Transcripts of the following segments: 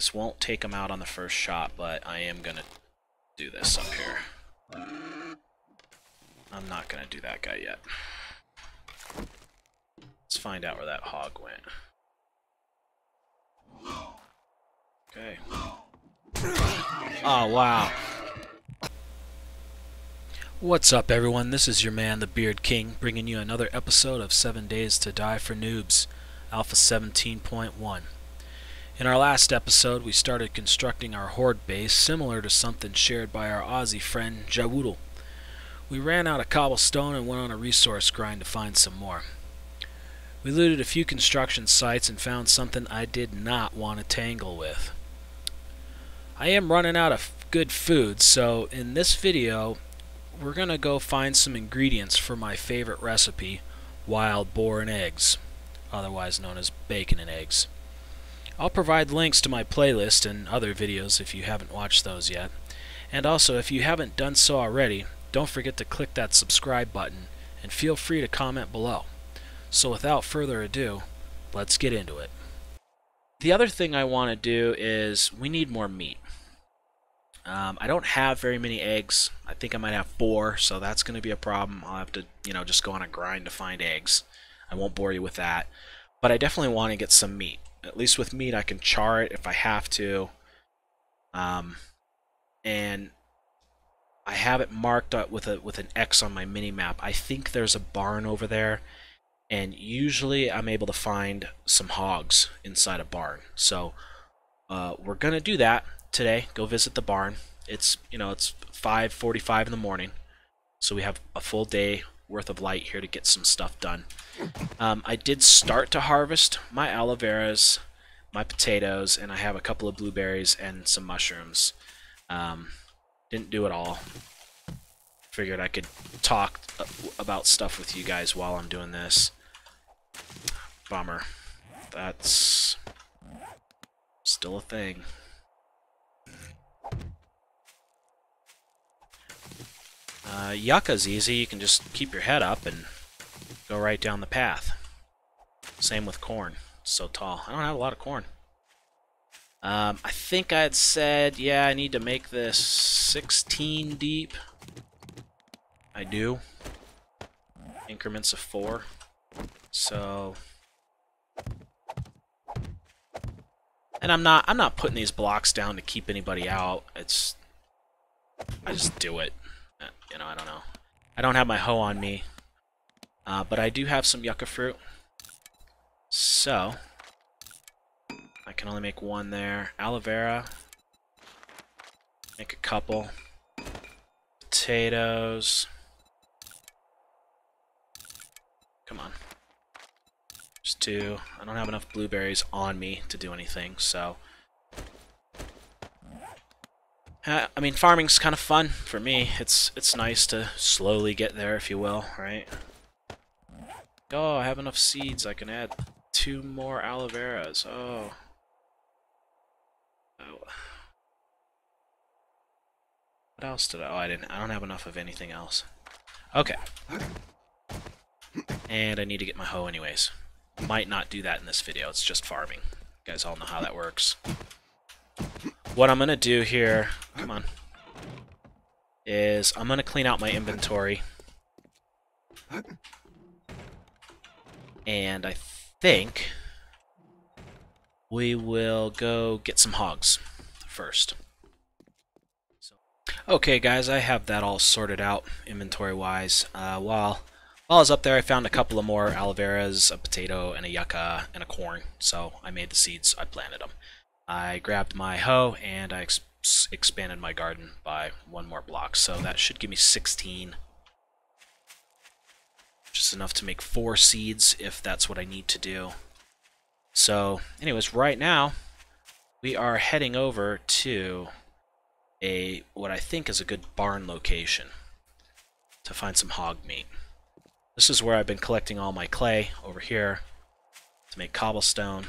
This won't take him out on the first shot, but I am gonna do this up here. I'm not gonna do that guy yet. Let's find out where that hog went. Okay. Oh, wow. What's up, everyone? This is your man, the Beard King, bringing you another episode of 7 Days to Die for Noobs, Alpha 17.1. In our last episode, we started constructing our horde base, similar to something shared by our Aussie friend, Jawoodle. We ran out of cobblestone and went on a resource grind to find some more. We looted a few construction sites and found something I did not want to tangle with. I am running out of good food, so in this video, we're gonna go find some ingredients for my favorite recipe, wild boar and eggs, otherwise known as bacon and eggs. I'll provide links to my playlist and other videos if you haven't watched those yet. And also, if you haven't done so already, don't forget to click that subscribe button and feel free to comment below. So without further ado, let's get into it. The other thing I want to do is we need more meat. I don't have very many eggs. I think I might have 4, so that's going to be a problem. I'll have to, just go on a grind to find eggs. I won't bore you with that. But I definitely want to get some meat. At least with meat, I can char it if I have to. And I have it marked up with an X on my mini map. I think there's a barn over there, and usually I'm able to find some hogs inside a barn. So we're gonna do that today. Go visit the barn. It's it's 5:45 in the morning, so we have a full day worth of light here to get some stuff done. I did start to harvest my aloe veras, my potatoes, and I have a couple of blueberries and some mushrooms. Didn't do it all. Figured I could talk about stuff with you guys while I'm doing this. Bummer. That's still a thing. Yucca's easy. You can just keep your head up and go right down the path. Same with corn. It's so tall. I don't have a lot of corn. I think I had said, yeah, I need to make this 16 deep. I do. Increments of 4. So, and I'm not putting these blocks down to keep anybody out. It's, I just do it. I don't know. I don't have my hoe on me, but I do have some yucca fruit, so I can only make one there. Aloe vera, make a couple. Potatoes. Come on. Just 2. I don't have enough blueberries on me to do anything, so. I mean, farming's kind of fun for me. It's nice to slowly get there, if you will, right? Oh, I have enough seeds. I can add 2 more aloe veras. Oh. Oh. What else did I... Oh, I didn't... I don't have enough of anything else. Okay. And I need to get my hoe anyways. Might not do that in this video. It's just farming. You guys all know how that works. What I'm gonna do here, come on, is I'm gonna clean out my inventory, and I think we will go get some hogs first. So, okay, guys, I have that all sorted out inventory-wise. While I was up there, I found a couple of more aloe veras, a potato, and a yucca, and a corn. So I made the seeds. I planted them. I grabbed my hoe and I expanded my garden by 1 more block, so that should give me 16. Just enough to make 4 seeds if that's what I need to do. So, anyways, right now we are heading over to a what I think is a good barn location to find some hog meat. This is where I've been collecting all my clay over here to make cobblestone.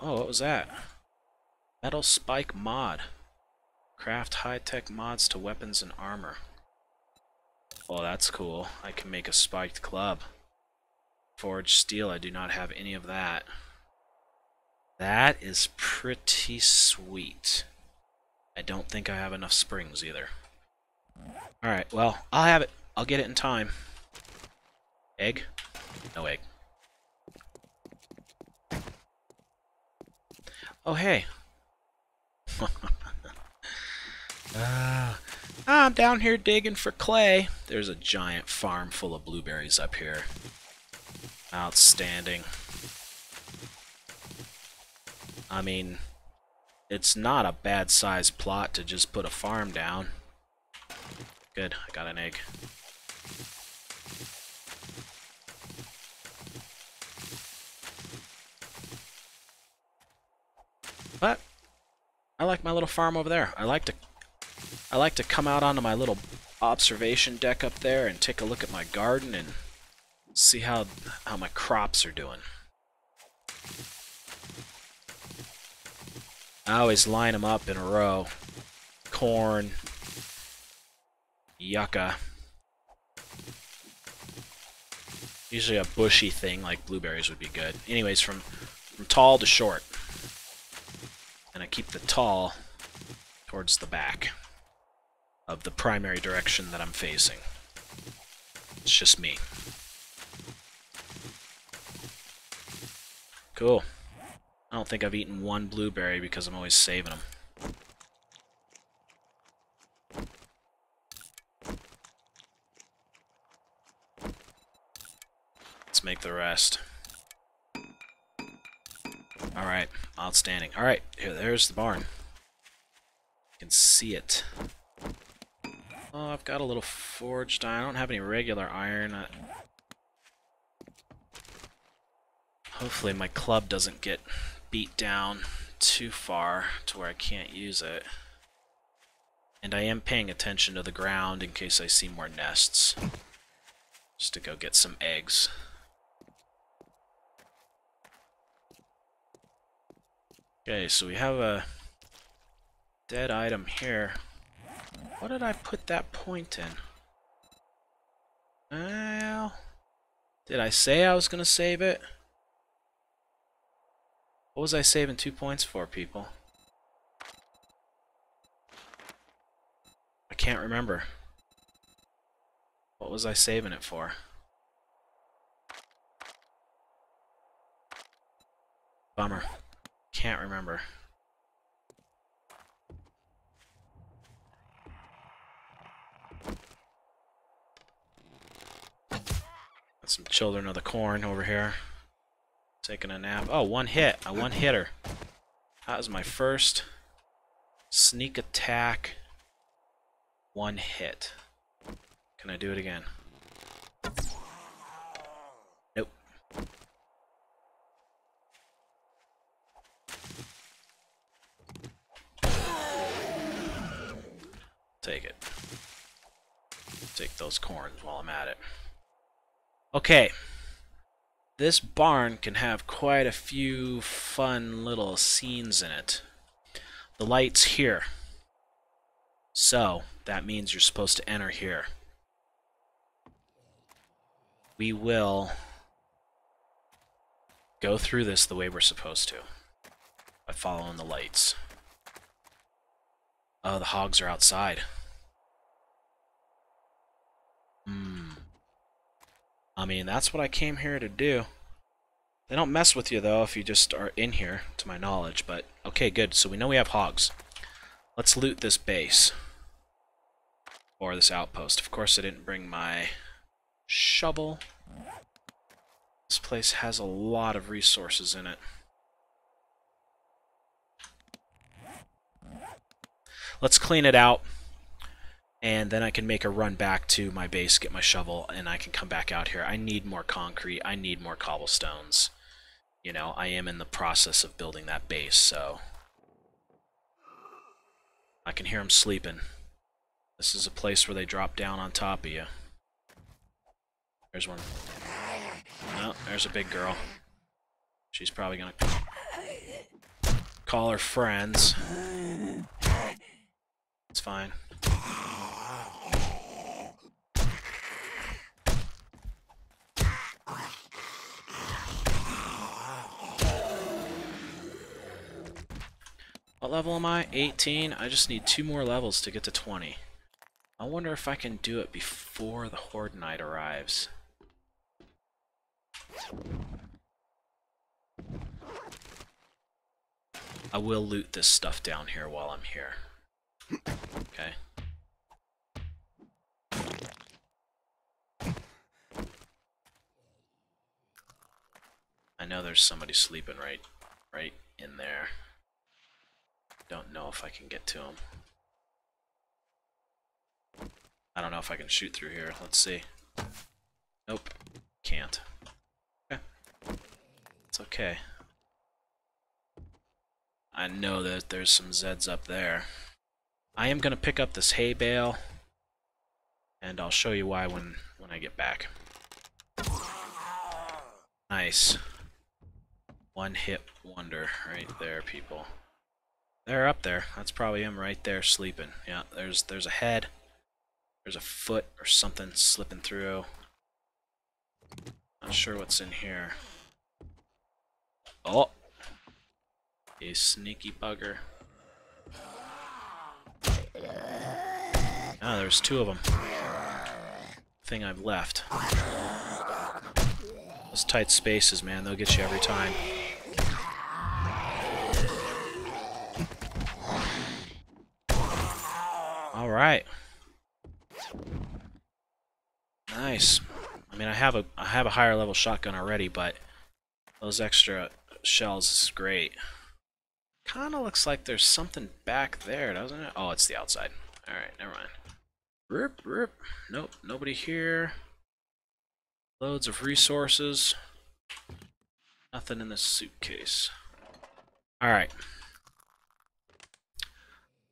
Oh, what was that? Metal spike mod. Craft high-tech mods to weapons and armor. Oh, that's cool. I can make a spiked club. Forged steel, I do not have any of that. That is pretty sweet. I don't think I have enough springs either. Alright, well, I'll have it. I'll get it in time. Egg? No egg. Oh, hey. I'm down here digging for clay. There's a giant farm full of blueberries up here. Outstanding. I mean, it's not a bad sized plot to just put a farm down. Good, I got an egg. But I like my little farm over there. I like to come out onto my little observation deck up there and take a look at my garden and see how my crops are doing. I always line them up in a row. Corn, yucca, usually a bushy thing like blueberries would be good. Anyways, from tall to short, and I keep the tall towards the back of the primary direction that I'm facing. It's just me. Cool. I don't think I've eaten one blueberry because I'm always saving them. Let's make the rest. Alright, outstanding. Alright, here, there's the barn. You can see it. Oh, I've got a little forged iron. I don't have any regular iron. Hopefully my club doesn't get beat down too far to where I can't use it. And I am paying attention to the ground in case I see more nests. Just to go get some eggs. Okay, so we have a dead item here. What did I put that point in? Well, did I say I was going to save it? What was I saving 2 points for, people? I can't remember. What was I saving it for? Bummer. Can't remember. Some children of the corn over here taking a nap. Oh, one hit. A one-hitter. That was my first sneak attack. One hit. Can I do it again? Nope. Take it. Take those corns while I'm at it. Okay, this barn can have quite a few fun little scenes in it. The light's here, so that means you're supposed to enter here. We will go through this the way we're supposed to, by following the lights. Oh, the hogs are outside. I mean, that's what I came here to do. They don't mess with you, though, if you just are in here, to my knowledge. But, okay, good. So we know we have hogs. Let's loot this base. Or this outpost. Of course, I didn't bring my shovel. This place has a lot of resources in it. Let's clean it out. And then I can make a run back to my base, get my shovel, and I can come back out here. I need more concrete. I need more cobblestones. You know, I am in the process of building that base, so... I can hear them sleeping. This is a place where they drop down on top of you. There's one. Oh, there's a big girl. She's probably gonna call her friends. It's fine. What level am I? 18? I just need 2 more levels to get to 20. I wonder if I can do it before the Horde Knight arrives. I will loot this stuff down here while I'm here. Okay. I know there's somebody sleeping right in there. Don't know if I can get to him. I don't know if I can shoot through here. Let's see. Nope. Can't. Okay. It's okay. I know that there's some Zeds up there. I am going to pick up this hay bale, and I'll show you why when I get back. Nice. One-hit wonder right there, people. They're up there. That's probably him right there sleeping. Yeah, there's a head. There's a foot or something slipping through. Not sure what's in here. Oh! You sneaky bugger. Ah, there's 2 of them. Thing I've left. Those tight spaces, man, they'll get you every time. Alright. Nice. I mean, I have a higher level shotgun already, but those extra shells is great. Kinda looks like there's something back there, doesn't it? Oh, it's the outside. Alright, never mind. Rip, rip. Nope, nobody here. Loads of resources. Nothing in this suitcase. Alright.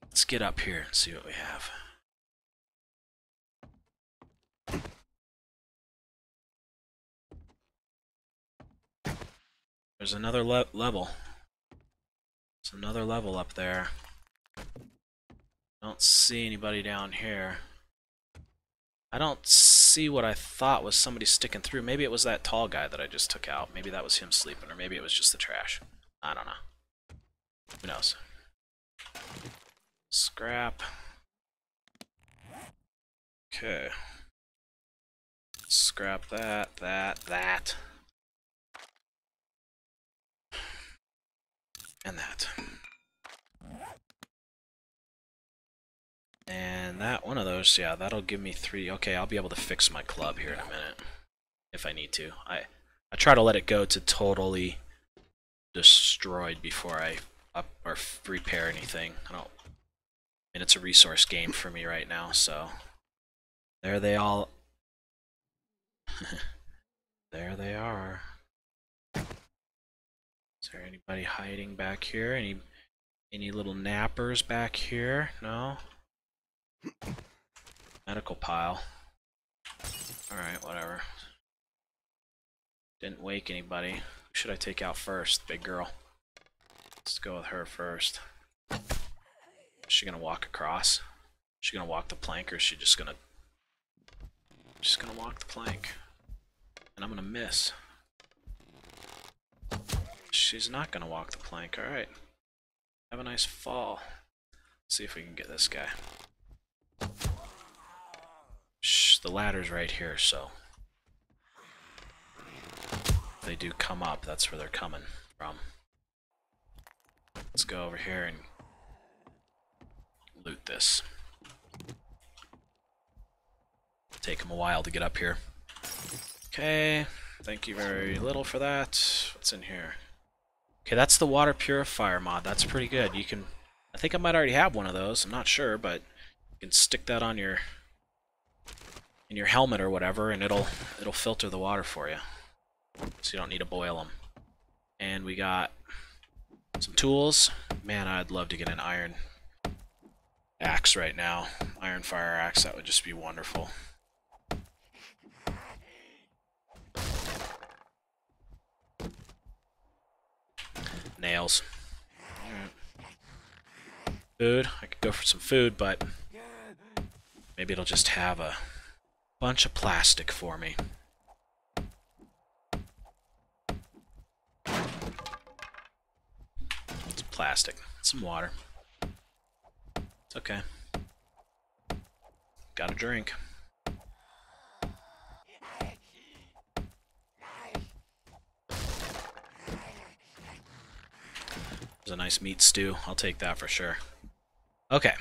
Let's get up here and see what we have. There's another level. There's another level up there. Don't see anybody down here. I don't see what I thought was somebody sticking through. Maybe it was that tall guy that I just took out. Maybe that was him sleeping, or maybe it was just the trash. I don't know. Who knows? Scrap. Okay. Scrap that. And that. And that one of those, yeah, that'll give me 3. Okay, I'll be able to fix my club here in a minute. If I need to. I try to let it go to totally destroyed before I up or repair anything. I mean, it's a resource game for me right now, so. There they all. There they are. Is there anybody hiding back here? Any little nappers back here? No? Medical pile. Alright, whatever. Didn't wake anybody. Who should I take out first? Big girl. Let's go with her first. Is she gonna walk across? Is she gonna walk the plank, or is she just gonna... She's gonna walk the plank. And I'm gonna miss. She's not gonna walk the plank, alright. Have a nice fall. Let's see if we can get this guy. Shh, the ladder's right here, so. If they do come up, that's where they're coming from. Let's go over here and loot this. Take them a while to get up here. Okay, thank you very little for that. What's in here? Okay, that's the water purifier mod. That's pretty good. You can, I think I might already have one of those. I'm not sure, but you can stick that on your helmet or whatever, and it'll filter the water for you, so you don't need to boil them. And we got some tools. Man, I'd love to get an iron axe right now. Iron fire axe. That would just be wonderful. Nails. Right. Food. I could go for some food, but maybe it'll just have a bunch of plastic for me. Let's plastic. Some water. It's okay. Got a drink. There's a nice meat stew. I'll take that for sure. Okay.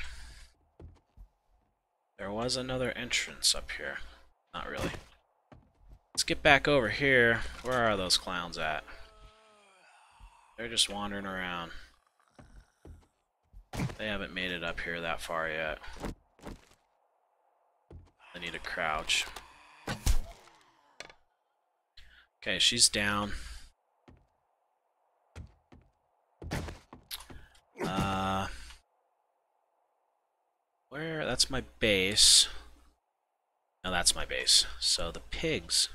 There was another entrance up here. Not really. Let's get back over here. Where are those clowns at? They're just wandering around. They haven't made it up here that far yet. I need to crouch. Okay, she's down. Where? That's my base. No, that's my base. So the pigs.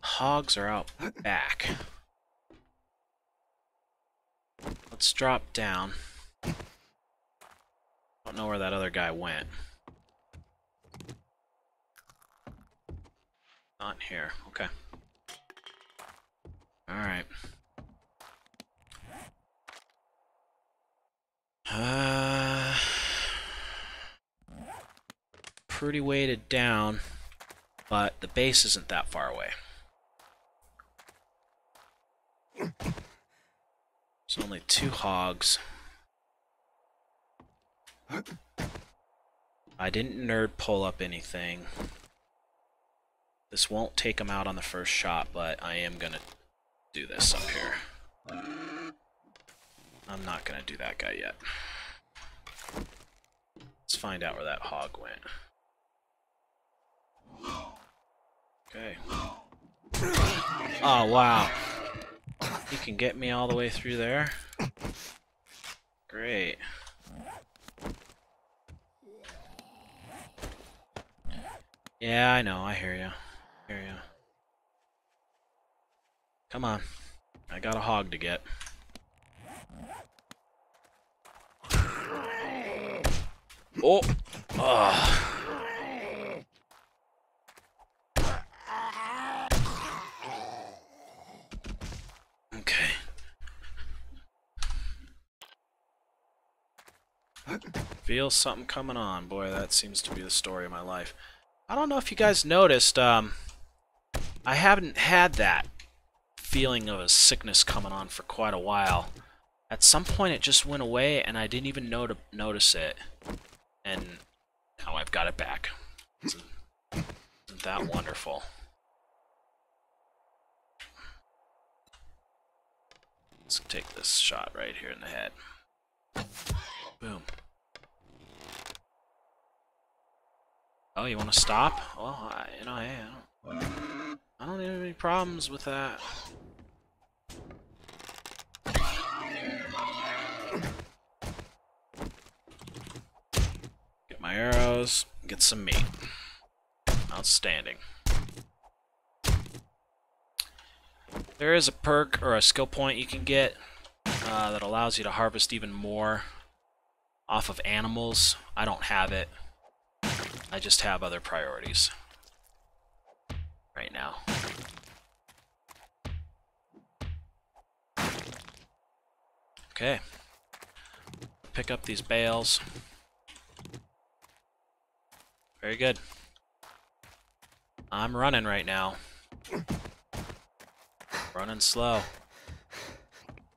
Hogs are out back. Let's drop down. Don't know where that other guy went. Not here. Okay. Alright. Pretty weighted down, but the base isn't that far away. There's only 2 hogs. I didn't nerd pull up anything. This won't take them out on the first shot, but I am gonna do this up here. I'm not gonna do that guy yet. Let's find out where that hog went. Okay. Oh, wow. He can get me all the way through there. Great. Yeah, I know. I hear you. I hear you. Come on. I got a hog to get. Oh! Ugh. Okay. Feel something coming on. Boy, that seems to be the story of my life. I don't know if you guys noticed, I haven't had that feeling of a sickness coming on for quite a while. At some point it just went away and I didn't even notice it. And now I've got it back. Isn't that wonderful? Let's take this shot right here in the head. Boom. Oh, you want to stop? Well, I don't have any problems with that. Get my arrows, get some meat. Outstanding. There is a perk or a skill point you can get that allows you to harvest even more off of animals. I don't have it. I just have other priorities right now. Okay. Pick up these bales. Very good. I'm running right now. Running slow.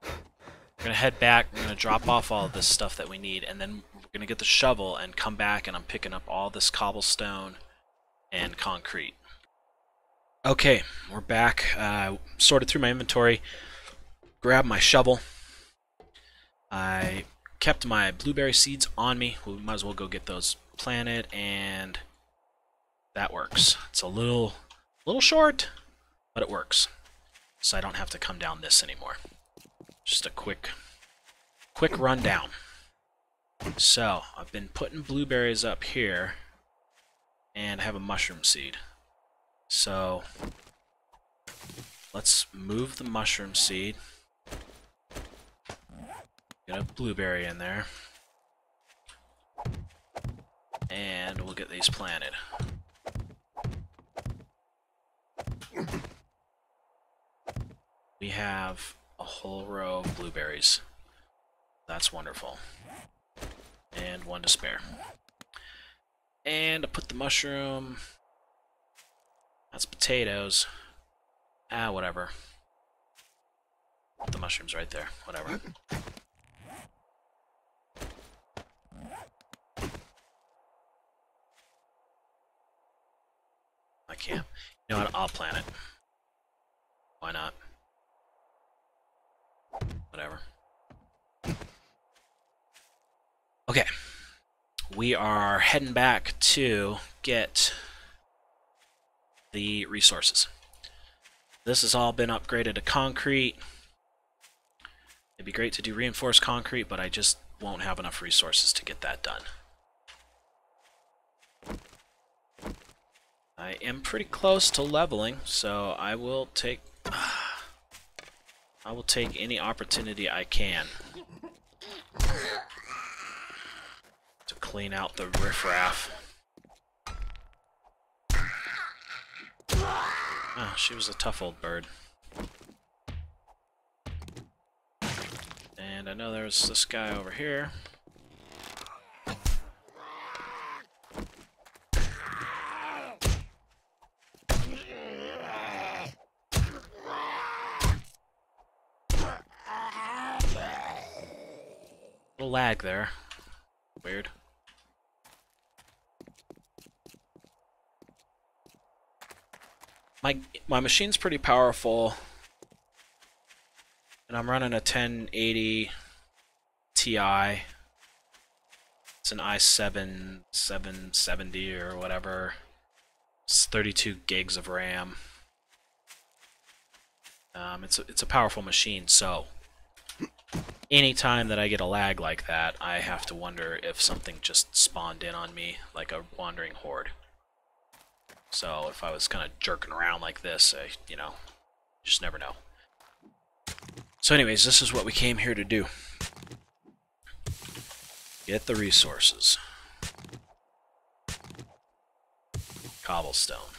We're gonna head back, we're gonna drop off all of this stuff that we need, and then we're gonna get the shovel and come back and I'm picking up all this cobblestone and concrete. Okay, we're back. Sorted through my inventory, grabbed my shovel. I kept my blueberry seeds on me. We might as well go get those planted, and that works. It's a little short, but it works. So I don't have to come down this anymore. Just a quick rundown. So, I've been putting blueberries up here, and I have a mushroom seed. So, let's move the mushroom seed. Get a blueberry in there. And we'll get these planted. We have a whole row of blueberries. That's wonderful. And one to spare. And I put the mushroom. That's potatoes. Ah, whatever. Put the mushrooms right there. Whatever. I can't. You know what? I'll plant it. Why not? Whatever. Okay. We are heading back to get the resources. This has all been upgraded to concrete. It'd be great to do reinforced concrete, but I just won't have enough resources to get that done. I am pretty close to leveling, so I will take any opportunity I can to clean out the riffraff. Oh, she was a tough old bird. And I know there's this guy over here. Little lag there. Weird. My machine's pretty powerful. And I'm running a 1080 Ti. It's an i7 770 or whatever. It's 32 gigs of RAM. It's a powerful machine, so anytime that I get a lag like that, I have to wonder if something just spawned in on me, like a wandering horde. So if I was kind of jerking around like this, I, you know, just never know. So anyways, this is what we came here to do. Get the resources. Cobblestone.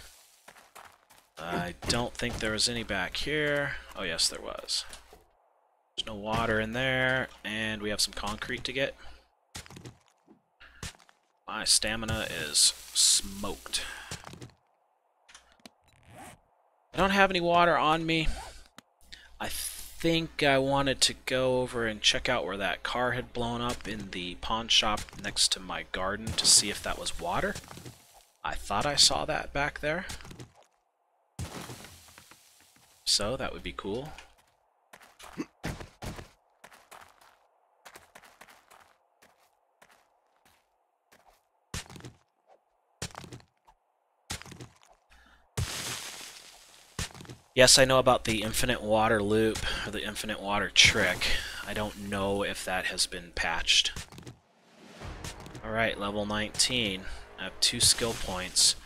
I don't think there was any back here. Oh yes, there was. There's no water in there, and we have some concrete to get. My stamina is smoked. I don't have any water on me. I think I wanted to go over and check out where that car had blown up in the pawn shop next to my garden to see if that was water. I thought I saw that back there. So that would be cool. Yes, I know about the infinite water loop, or the infinite water trick. I don't know if that has been patched. Alright, level 19. I have 2 skill points.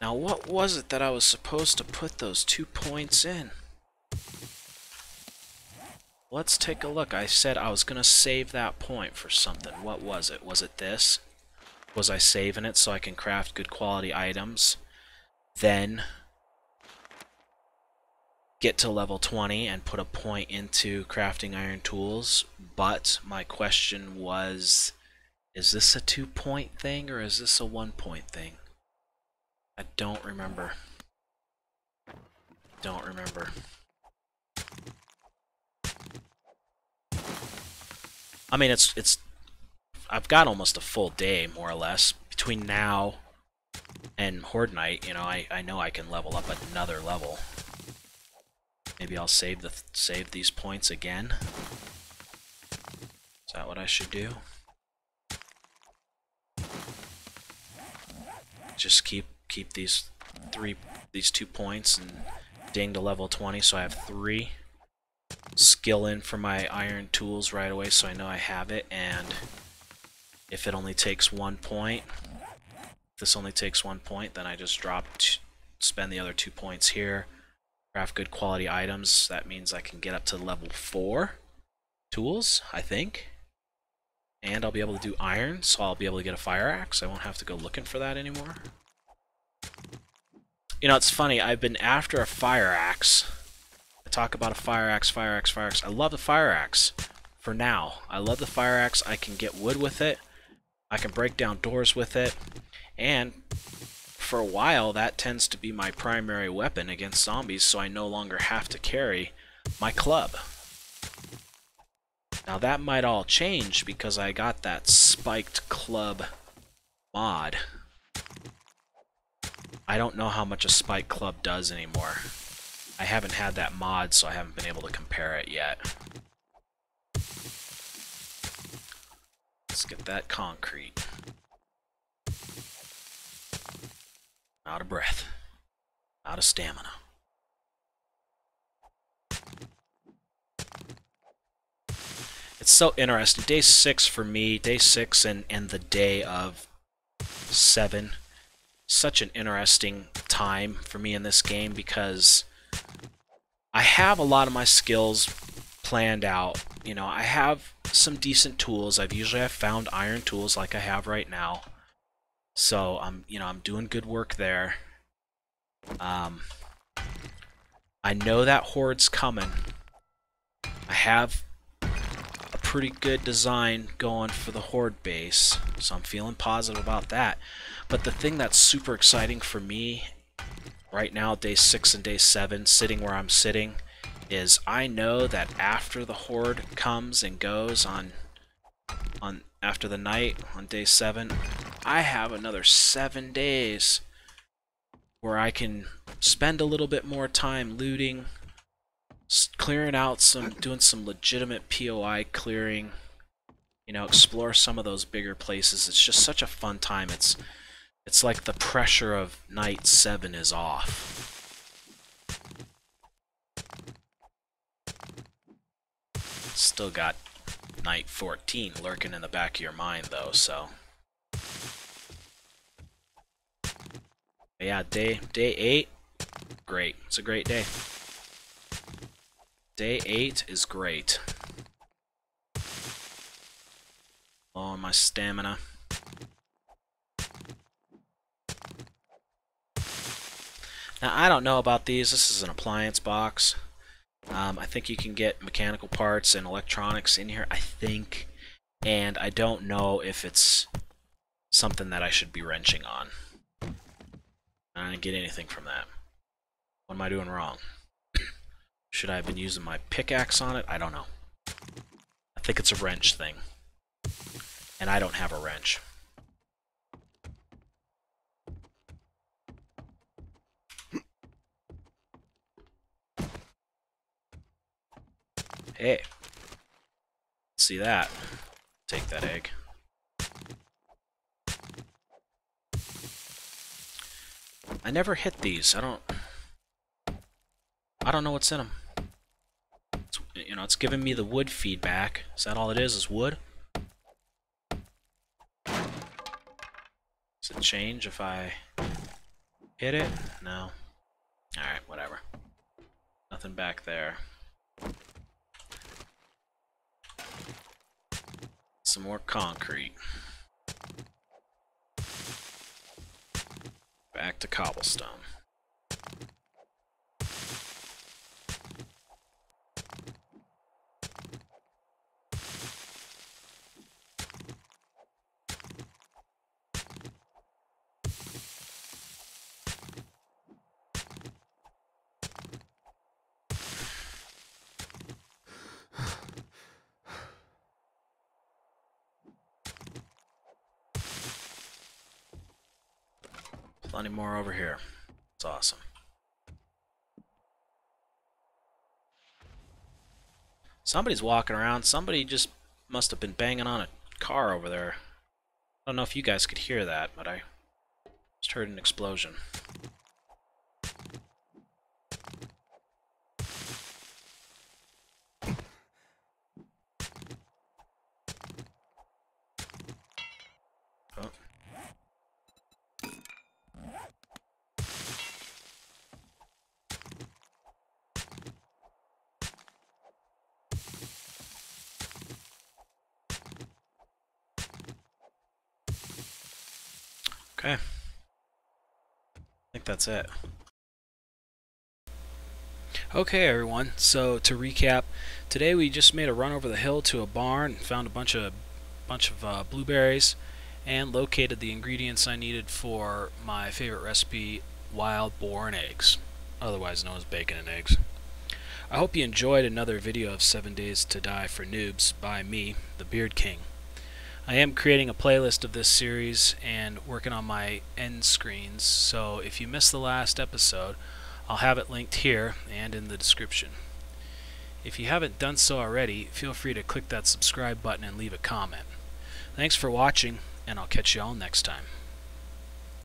Now what was it that I was supposed to put those 2 points in? Let's take a look. I said I was going to save that point for something. What was it? Was it this? Was I saving it so I can craft good quality items? Then get to level 20 and put a point into crafting iron tools. But my question was, is this a 2-point thing or is this a 1-point thing? I don't remember. I mean, I've got almost a full day, more or less, between now and Horde Night. You know, I know I can level up another level. Maybe I'll save these points again. Is that what I should do? Just keep these 2 points and ding to level 20, so I have 3. Skill in for my iron tools right away, so I know I have it. And if it only takes 1 point, if this only takes 1 point, then I just spend the other 2 points here. Craft good quality items. That means I can get up to level 4 tools, I think. And I'll be able to do iron, so I'll be able to get a fire axe. I won't have to go looking for that anymore. You know, it's funny. I've been after a fire axe. I talk about a fire axe. I love the fire axe. for now. I love the fire axe. I can get wood with it. I can break down doors with it. And for a while, that tends to be my primary weapon against zombies, so I no longer have to carry my club. Now that might all change because I got that spiked club mod. I don't know how much a spiked club does anymore. I haven't had that mod, so I haven't been able to compare it yet. Let's get that concrete. Out of breath. Out of stamina. It's so interesting. Day 6 for me, day 6 and the day of 7. Such an interesting time for me in this game because I have a lot of my skills planned out. You know, I have some decent tools. I've found iron tools like I have right now. So I'm doing good work there. I know that horde's coming. I have a pretty good design going for the horde base, so I'm feeling positive about that. But the thing that's super exciting for me right now, day 6 and day 7, sitting where I'm sitting, is I know that after the horde comes and goes on after the night on day 7. I have another 7 days where I can spend a little bit more time looting, clearing out some, doing some legitimate POI clearing, you know, explore some of those bigger places. It's just such a fun time. It's like the pressure of night 7 is off. Still got night 14 lurking in the back of your mind though, so. Yeah, day 8, great. It's a great day. Day 8 is great. Low on my stamina. Now, I don't know about these. This is an appliance box. I think you can get mechanical parts and electronics in here, I think. And I don't know if it's something that I should be wrenching on. I didn't get anything from that. What am I doing wrong? Should I have been using my pickaxe on it? I don't know. I think it's a wrench thing. And I don't have a wrench. Hey. See that? Take that egg. I never hit these. I don't know what's in them. It's, you know, it's giving me the wood feedback. Is that all it is? Is wood? Does it change if I hit it? No. All right, whatever. Nothing back there. Some more concrete. Back to cobblestone. Plenty more over here. It's awesome. Somebody's walking around. Somebody just must have been banging on a car over there. I don't know if you guys could hear that, but I just heard an explosion. Okay, I think that's it. Okay everyone, so to recap, today we just made a run over the hill to a barn and found a bunch of blueberries and located the ingredients I needed for my favorite recipe, wild boar and eggs, otherwise known as bacon and eggs. I hope you enjoyed another video of 7 Days to Die for Noobs by me, the Beard King. I am creating a playlist of this series and working on my end screens, so if you missed the last episode, I'll have it linked here and in the description. If you haven't done so already, feel free to click that subscribe button and leave a comment. Thanks for watching, and I'll catch you all next time.